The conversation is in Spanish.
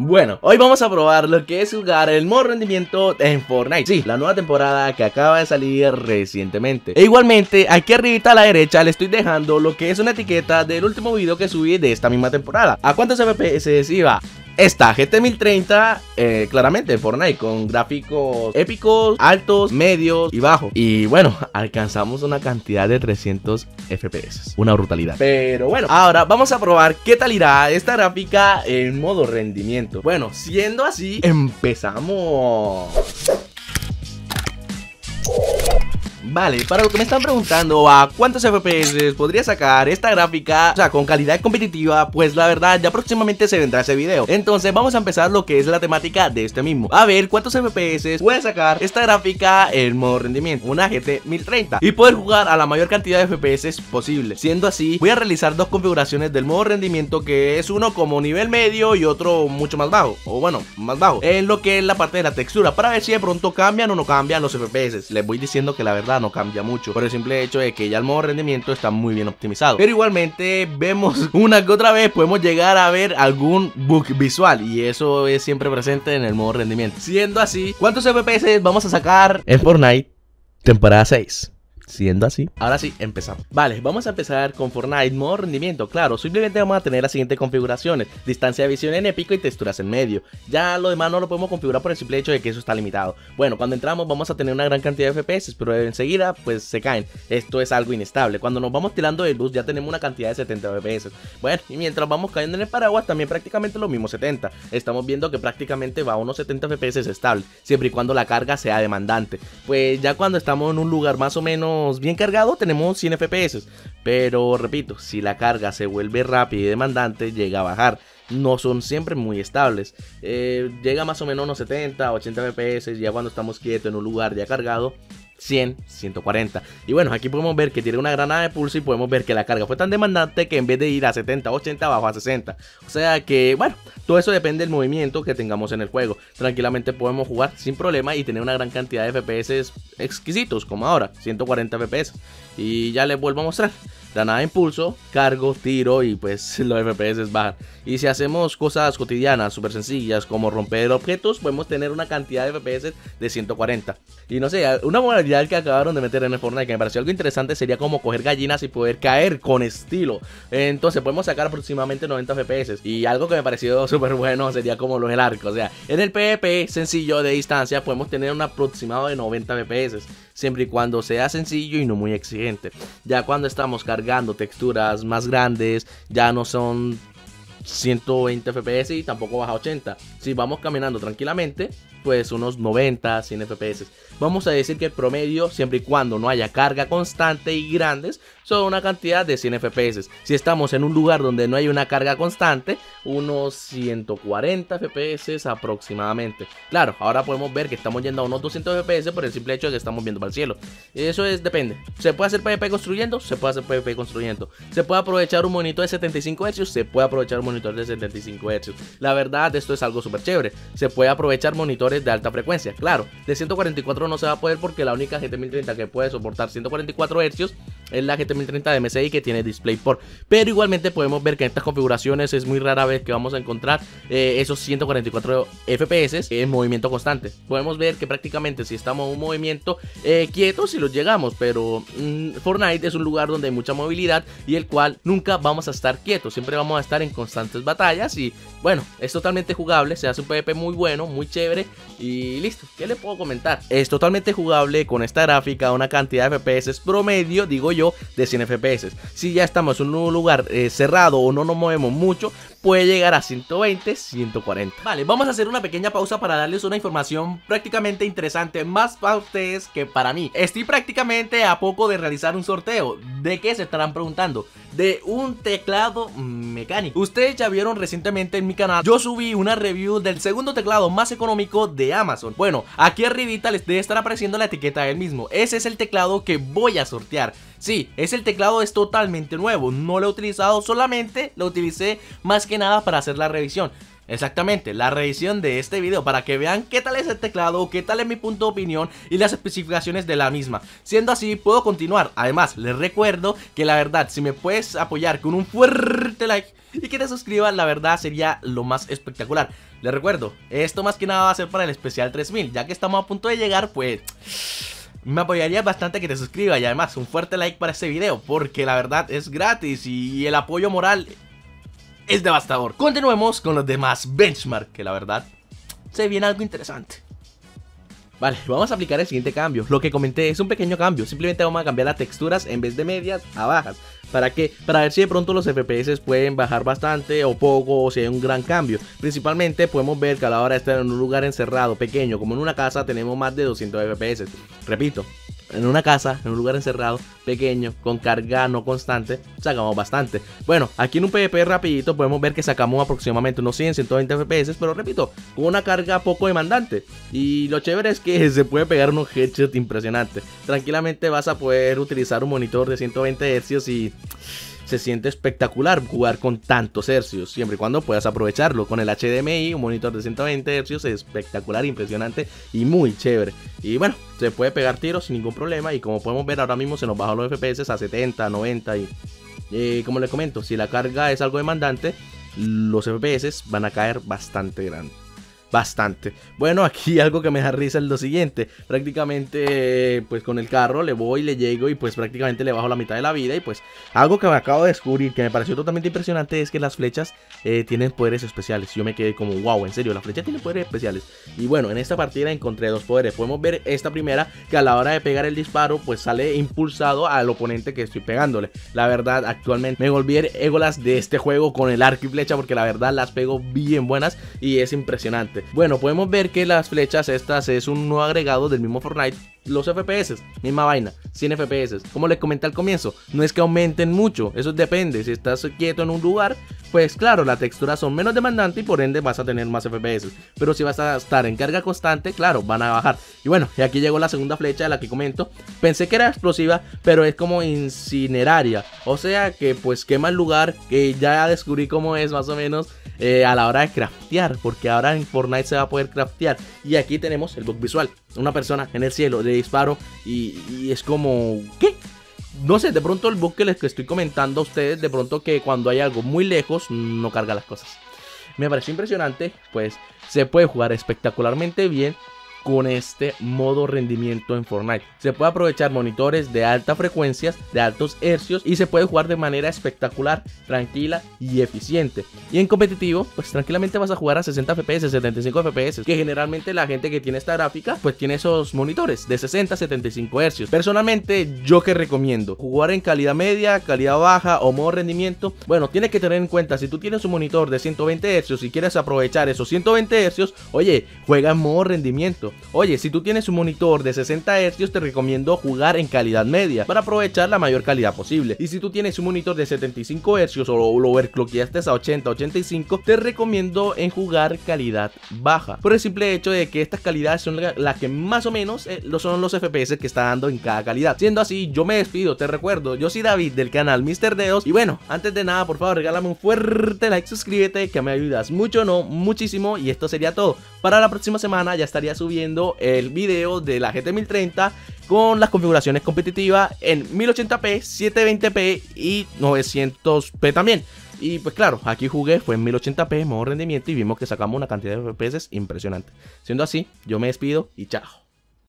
Bueno, hoy vamos a probar lo que es jugar el modo rendimiento en Fortnite. Sí, la nueva temporada que acaba de salir recientemente. E igualmente, aquí arribita a la derecha le estoy dejando lo que es una etiqueta del último video que subí de esta misma temporada. ¿A cuántos FPS iba? Esta GT 1030, claramente Fortnite, con gráficos épicos, altos, medios y bajos. Y bueno, alcanzamos una cantidad de 300 FPS, una brutalidad. Pero bueno, ahora vamos a probar qué tal irá esta gráfica en modo rendimiento. Bueno, siendo así, empezamos. Vale, para lo que me están preguntando, ¿a cuántos FPS podría sacar esta gráfica? O sea, con calidad competitiva, pues la verdad, ya próximamente se vendrá ese video. Entonces vamos a empezar lo que es la temática de este mismo. A ver cuántos FPS puede sacar esta gráfica en modo rendimiento, una GT 1030, y poder jugar a la mayor cantidad de FPS posible. Siendo así, voy a realizar dos configuraciones del modo rendimiento, que es uno como nivel medio y otro mucho más bajo, o bueno, más bajo, en lo que es la parte de la textura, para ver si de pronto cambian o no cambian los FPS. Les voy diciendo que la verdad no cambia mucho, por el simple hecho de que ya el modo rendimiento está muy bien optimizado. Pero igualmente vemos una que otra vez, podemos llegar a ver algún bug visual, y eso es siempre presente en el modo rendimiento. Siendo así, ¿cuántos FPS vamos a sacar en Fortnite temporada 6? Siendo así, ahora sí, empezamos. Vale, vamos a empezar con Fortnite modo rendimiento. Claro, simplemente vamos a tener las siguientes configuraciones: distancia de visión en épico y texturas en medio. Ya lo demás no lo podemos configurar por el simple hecho de que eso está limitado. Bueno, cuando entramos vamos a tener una gran cantidad de FPS, pero enseguida pues se caen. Esto es algo inestable. Cuando nos vamos tirando de luz ya tenemos una cantidad de 70 FPS. Bueno, y mientras vamos cayendo en el paraguas también prácticamente lo mismo, 70. Estamos viendo que prácticamente va a unos 70 FPS estable, siempre y cuando la carga sea demandante. Pues ya cuando estamos en un lugar más o menos bien cargado tenemos 100 FPS, pero repito, si la carga se vuelve rápida y demandante llega a bajar. No son siempre muy estables, llega más o menos unos 70, 80 FPS. Ya cuando estamos quietos en un lugar ya cargado, 100, 140. Y bueno, aquí podemos ver que tiene una granada de pulso, y podemos ver que la carga fue tan demandante que en vez de ir a 70, 80, bajó a 60. O sea que, bueno, todo eso depende del movimiento que tengamos en el juego. Tranquilamente podemos jugar sin problema y tener una gran cantidad de FPS exquisitos, como ahora, 140 FPS. Y ya les vuelvo a mostrar: granada de impulso, cargo, tiro, y pues los FPS bajan. Y si hacemos cosas cotidianas, súper sencillas, como romper objetos, podemos tener una cantidad de FPS de 140. Y no sé, una modalidad que acabaron de meter en el Fortnite que me pareció algo interesante sería como coger gallinas y poder caer con estilo. Entonces podemos sacar aproximadamente 90 FPS. Y algo que me pareció súper bueno sería como los del arco. O sea, en el PvP sencillo de distancia podemos tener un aproximado de 90 FPS, siempre y cuando sea sencillo y no muy exigente. Ya cuando estamos cargando texturas más grandes, ya no son 120 FPS y tampoco baja 80. Si vamos caminando tranquilamente, pues unos 90, 100 FPS. Vamos a decir que el promedio, siempre y cuando no haya carga constante y grandes, son una cantidad de 100 FPS. Si estamos en un lugar donde no hay una carga constante, unos 140 FPS aproximadamente. Claro, ahora podemos ver que estamos yendo a unos 200 FPS por el simple hecho de que estamos viendo para el cielo. Eso es, depende. ¿Se puede hacer PvP construyendo? Se puede hacer PvP construyendo. ¿Se puede aprovechar un monitor de 75 Hz? Se puede aprovechar un monitor de 75 Hz. La verdad, esto es algo súper chévere. Se puede aprovechar monitores de alta frecuencia. Claro, de 144 no se va a poder, porque la única GT 1030 que puede soportar 144 Hz es la GT 1030 de MSI, que tiene DisplayPort. Pero igualmente podemos ver que en estas configuraciones es muy rara vez que vamos a encontrar esos 144 FPS en movimiento constante. Podemos ver que prácticamente si estamos en un movimiento quieto, si los llegamos, pero Fortnite es un lugar donde hay mucha movilidad y el cual nunca vamos a estar quietos, siempre vamos a estar en constantes batallas. Y bueno, es totalmente jugable, se hace un PvP muy bueno, muy chévere y listo. ¿Qué le puedo comentar? Es totalmente jugable con esta gráfica, una cantidad de FPS promedio, digo yo, de 100 FPS. Si ya estamos en un lugar cerrado o no nos movemos mucho, puede llegar a 120, 140. Vale, vamos a hacer una pequeña pausa para darles una información prácticamente interesante, más para ustedes que para mí. Estoy prácticamente a poco de realizar un sorteo. ¿De qué se estarán preguntando? De un teclado mecánico. Ustedes ya vieron recientemente en mi canal, yo subí una review del segundo teclado más económico de Amazon. Bueno, aquí arribita les debe estar apareciendo la etiqueta del mismo. Ese es el teclado que voy a sortear. Sí, es el teclado, es totalmente nuevo, no lo he utilizado, solamente lo utilicé más que nada para hacer la revisión. exactamente la revisión de este video para que vean qué tal es el teclado, qué tal es mi punto de opinión y las especificaciones de la misma. Siendo así, puedo continuar. Además, les recuerdo que la verdad, si me puedes apoyar con un fuerte like y que te suscribas, la verdad sería lo más espectacular. Les recuerdo, esto más que nada va a ser para el especial 3000, ya que estamos a punto de llegar, pues... me apoyaría bastante que te suscribas y además un fuerte like para este video, porque la verdad es gratis y el apoyo moral es devastador. Continuemos con los demás benchmark, que la verdad se viene algo interesante. Vale, vamos a aplicar el siguiente cambio. Lo que comenté es un pequeño cambio, simplemente vamos a cambiar las texturas en vez de medias a bajas. ¿Para qué? Para ver si de pronto los FPS pueden bajar bastante o poco, o si hay un gran cambio. Principalmente podemos ver que a la hora de estar en un lugar encerrado, pequeño, como en una casa, tenemos más de 200 FPS. Repito, en una casa, en un lugar encerrado, pequeño, con carga no constante, sacamos bastante. Bueno, aquí en un PvP rapidito podemos ver que sacamos aproximadamente unos 100, 120 FPS, pero repito, con una carga poco demandante. Y lo chévere es que se puede pegar unos headshots impresionantes. Tranquilamente vas a poder utilizar un monitor de 120 Hz y... se siente espectacular jugar con tantos hercios, siempre y cuando puedas aprovecharlo. Con el HDMI, un monitor de 120 hercios es espectacular, impresionante y muy chévere. Y bueno, se puede pegar tiros sin ningún problema y como podemos ver ahora mismo se nos bajó los FPS a 70, 90 y... como les comento, si la carga es algo demandante, los FPS van a caer bastante grande. Bastante. Bueno, aquí algo que me da risa es lo siguiente. Prácticamente, pues con el carro le voy, le llego y pues prácticamente le bajo la mitad de la vida. Y pues algo que me acabo de descubrir que me pareció totalmente impresionante es que las flechas tienen poderes especiales. Yo me quedé como, wow, en serio, la flecha tiene poderes especiales. Y bueno, en esta partida encontré dos poderes. Podemos ver esta primera, que a la hora de pegar el disparo, pues sale impulsado al oponente que estoy pegándole. La verdad, actualmente me volví el Égolas de este juego con el arco y flecha, porque la verdad las pego bien buenas y es impresionante. Bueno, podemos ver que las flechas estas es un nuevo agregado del mismo Fortnite. Los FPS, misma vaina, 100 FPS. Como les comenté al comienzo, no es que aumenten mucho, eso depende. Si estás quieto en un lugar, pues claro, las texturas son menos demandantes y por ende vas a tener más FPS. Pero si vas a estar en carga constante, claro, van a bajar. Y bueno, y aquí llegó la segunda flecha de la que comento. Pensé que era explosiva, pero es como incineraria. O sea que pues quema el lugar, que ya descubrí cómo es más o menos a la hora de craftear, porque ahora en Fortnite se va a poder craftear. Y aquí tenemos el bug visual, una persona en el cielo, le disparo y es como... ¿qué? No sé, de pronto el bug que les estoy comentando a ustedes, de pronto que cuando hay algo muy lejos no carga las cosas. Me pareció impresionante, pues se puede jugar espectacularmente bien con este modo rendimiento en Fortnite. Se puede aprovechar monitores de altas frecuencias, de altos hercios, y se puede jugar de manera espectacular, tranquila y eficiente. Y en competitivo, pues tranquilamente vas a jugar a 60 FPS, 75 FPS, que generalmente la gente que tiene esta gráfica, pues tiene esos monitores de 60, 75 hercios. Personalmente, yo que recomiendo jugar en calidad media, calidad baja o modo rendimiento. Bueno, tienes que tener en cuenta, si tú tienes un monitor de 120 hercios y quieres aprovechar esos 120 hercios, oye, juega en modo rendimiento. Oye, si tú tienes un monitor de 60 Hz, te recomiendo jugar en calidad media para aprovechar la mayor calidad posible. Y si tú tienes un monitor de 75 Hz o lo overclockeaste a 80, 85, te recomiendo en jugar calidad baja, por el simple hecho de que estas calidades son las que más o menos son los FPS que está dando en cada calidad. Siendo así, yo me despido, te recuerdo, yo soy David del canal MrDeos. Y bueno, antes de nada, por favor, regálame un fuerte like, suscríbete, que me ayudas mucho, no, muchísimo. Y esto sería todo. Para la próxima semana ya estaría subiendo el video de la GT 1030 con las configuraciones competitivas en 1080p, 720p y 900p también. Y pues claro, aquí jugué, fue en 1080p, modo rendimiento, y vimos que sacamos una cantidad de FPS impresionante. Siendo así, yo me despido y chao.